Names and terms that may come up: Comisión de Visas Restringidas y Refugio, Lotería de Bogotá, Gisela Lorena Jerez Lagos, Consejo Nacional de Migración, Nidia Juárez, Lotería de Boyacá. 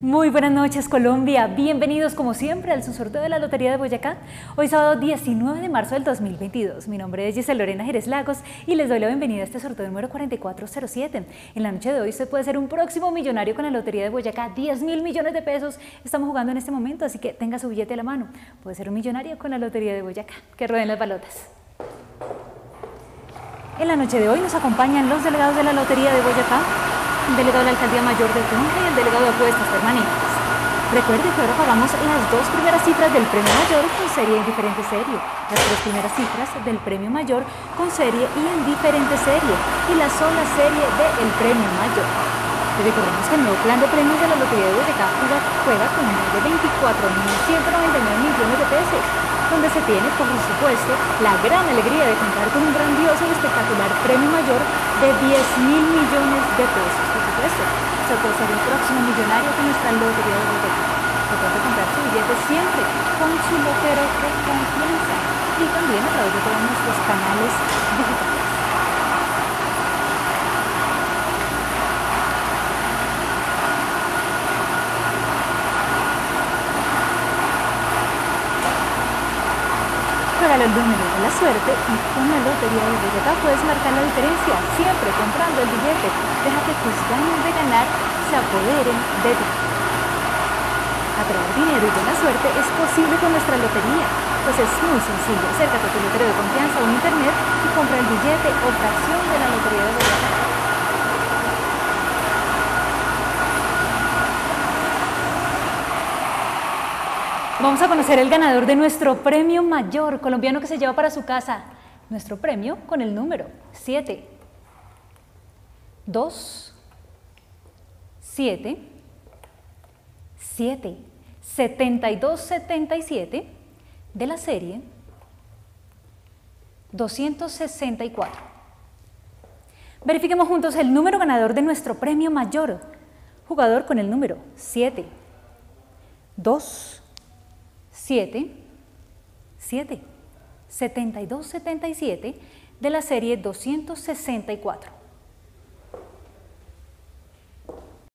Muy buenas noches, Colombia. Bienvenidos como siempre al sorteo de la Lotería de Boyacá. Hoy sábado 19 de marzo del 2022. Mi nombre es Gisela Lorena Jerez Lagos y les doy la bienvenida a este sorteo número 4407. En la noche de hoy usted puede ser un próximo millonario con la Lotería de Boyacá. 10.000 millones de pesos estamos jugando en este momento, así que tenga su billete a la mano. Puede ser un millonario con la Lotería de Boyacá. Que rueden las balotas. En la noche de hoy nos acompañan los delegados de la Lotería de Boyacá, el delegado de la Alcaldía Mayor de Tunja y el delegado de apuestas permanentes. Recuerde que ahora pagamos las dos primeras cifras del premio mayor con serie y en diferente serie, las tres primeras cifras del premio mayor con serie y en diferente serie y la sola serie del premio mayor. Y recordemos que el nuevo plan de premios de la Lotería de Boyacá juega con más de 24.199 millones de pesos, donde se tiene, por supuesto, la gran alegría de contar con un grandioso y espectacular premio mayor de 10.000 millones de pesos. Por supuesto, se puede ser el próximo millonario con nuestra Lotería de Bogotá. Se puede comprar su billete siempre con su lotero de confianza y también a través de todos nuestros canales digitales. Regala el número de la suerte y con la Lotería de Bogotá puedes marcar la diferencia, siempre comprando el billete. Deja que tus ganas de ganar se apoderen de ti. Atraer dinero y buena suerte es posible con nuestra lotería, pues es muy sencillo. Acércate a tu lotero de confianza o internet y compra el billete o fracción de la Lotería de Bogotá. Vamos a conocer el ganador de nuestro premio mayor colombiano que se lleva para su casa. Nuestro premio con el número 7, 2, 7, 7, 7277 de la serie 264. Verifiquemos juntos el número ganador de nuestro premio mayor. Jugador con el número 7, 2, 7, 7, 72, 77 de la serie 264.